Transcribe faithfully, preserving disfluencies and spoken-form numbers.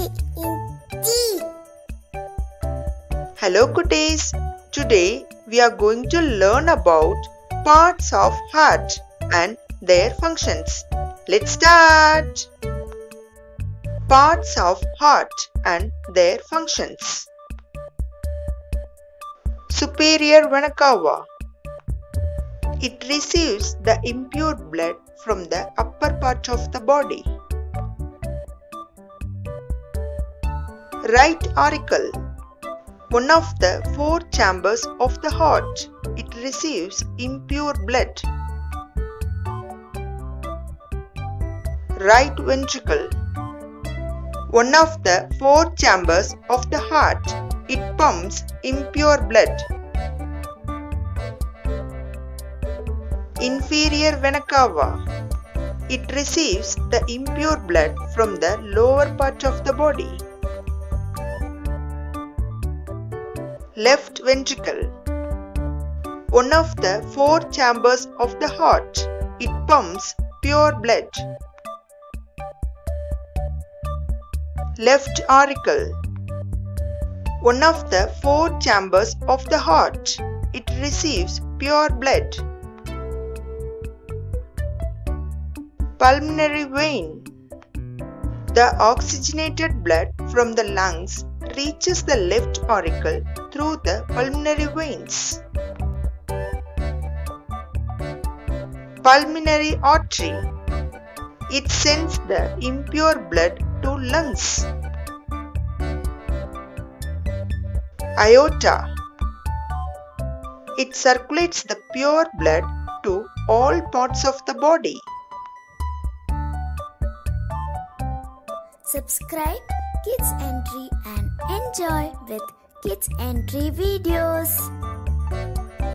sit in D. Hello cuties! Today we are going to learn about parts of heart and their functions. Let's start! Parts of heart and their functions. Superior vena cava. It receives the impure blood from the upper part of the body. Right auricle. One of the four chambers of the heart. It receives impure blood. Right ventricle. One of the four chambers of the heart. It pumps impure blood. Inferior vena cava. It receives the impure blood from the lower part of the body. Left ventricle. One of the four chambers of the heart. It pumps pure blood. Left auricle. One of the four chambers of the heart. It receives pure blood. Pulmonary vein. The oxygenated blood from the lungs reaches the left auricle through the pulmonary veins. Pulmonary artery. It sends the impure blood to lungs. Aorta. It circulates the pure blood to all parts of the body. Subscribe Kids Entry and enjoy with Kids Entry videos.